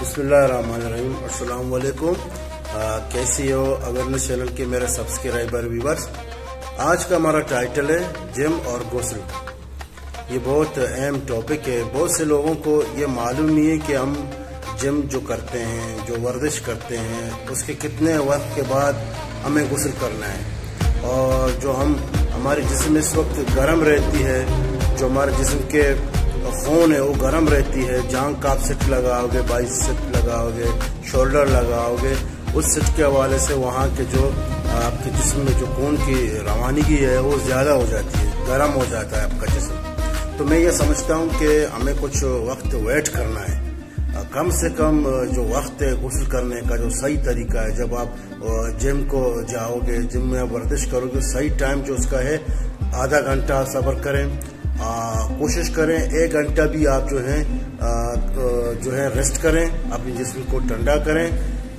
बिस्मिल्लाहिर्रहमानिर्रहीम, अस्सलाम वालेकुम। कैसी हो अवेयरनेस चैनल के मेरे सब्सक्राइबर व्यूवर्स। आज का हमारा टाइटल है जिम और गुस्ल। ये बहुत अहम टॉपिक है। बहुत से लोगों को ये मालूम नहीं है कि हम जिम जो करते हैं, जो वर्जिश करते हैं, उसके कितने वक्त के बाद हमें गुस्ल करना है। और जो हमारे जिस्म इस वक्त गर्म रहती है, जो हमारे जिस्म के खून है वो गर्म रहती है। जहाँ का आप सिट लगाओगे, बाइसेप लगाओगे, शोल्डर लगाओगे, उस सिट के हवाले से वहाँ के जो आपके जिस्म में जो खून की रवानगी है वो ज़्यादा हो जाती है, गर्म हो जाता है आपका जिस्म। तो मैं ये समझता हूँ कि हमें कुछ वक्त वेट करना है। कम से कम जो वक्त है गुस्ल करने का, जो सही तरीका है, जब आप जिम को जाओगे, जिम में आप वर्जिश करोगे, सही टाइम जो उसका है आधा घंटा सब्र करें। कोशिश करें एक घंटा भी आप जो है रेस्ट करें, अपने जिस्म को ठंडा करें,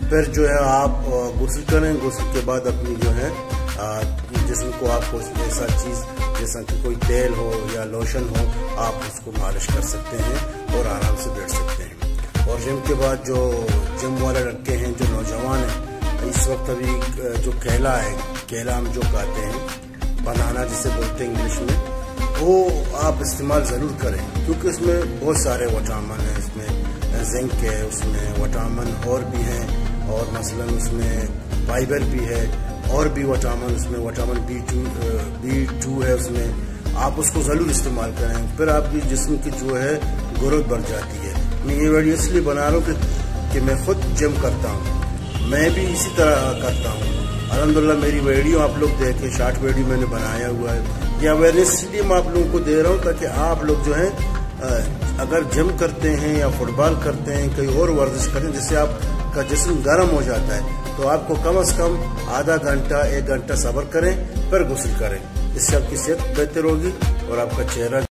फिर जो है आप गुस्ल करें। गुस्ल के बाद अपनी जो है जिस्म को आप कुछ ऐसा चीज़ जैसा कि कोई तेल हो या लोशन हो, आप उसको मालिश कर सकते हैं और आराम से बैठ सकते हैं। और जिम के बाद जो जिम वाले लड़के हैं, जो नौजवान हैं, इस वक्त अभी जो केला है, केला हम जो खाते हैं, बनाना जिसे बोलते हैं इंग्लिश में, वो आप इस्तेमाल ज़रूर करें क्योंकि उसमें बहुत सारे विटामिन हैं। इसमें जिंक है, उसमें विटामिन और भी हैं, और मसलन उसमें फाइबर भी है, और भी विटामिन, उसमें विटामिन बी टू है। उसमें आप उसको ज़रूर इस्तेमाल करें, फिर आपकी जिस्म की जो है ग्रोथ बढ़ जाती है। मैं ये वीडियो इसलिए बना रहा हूँ कि मैं खुद जिम करता हूँ, मैं भी इसी तरह करता हूँ। अलहमदुलिल्लाह मेरी वीडियो आप लोग देखें, शॉर्ट वीडियो मैंने बनाया हुआ है। यह अवेयरनेस इसलिए मैं आप लोगों को दे रहा हूँ ताकि आप लोग जो है अगर जिम करते हैं या फुटबॉल करते हैं, कोई और वर्जिश करते हैं जिससे आपका जिस्म गर्म हो जाता है, तो आपको कम से कम आधा घंटा एक घंटा सब्र करें, फिर गुस्ल करें। इससे आपकी सेहत बेहतर होगी और आपका चेहरा